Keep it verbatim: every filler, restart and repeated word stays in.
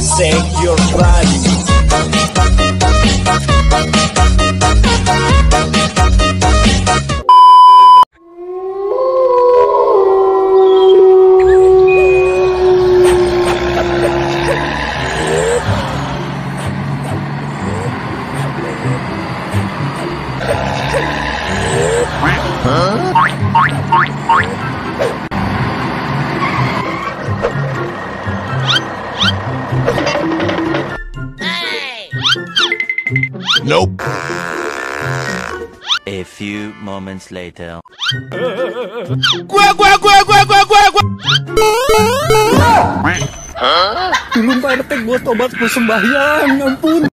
shake your body. Nope. A few moments later. Gua gua gua gua gua gua gua. Hah? Belum Pak R T, gua tobat, gua sembahyang, ampun.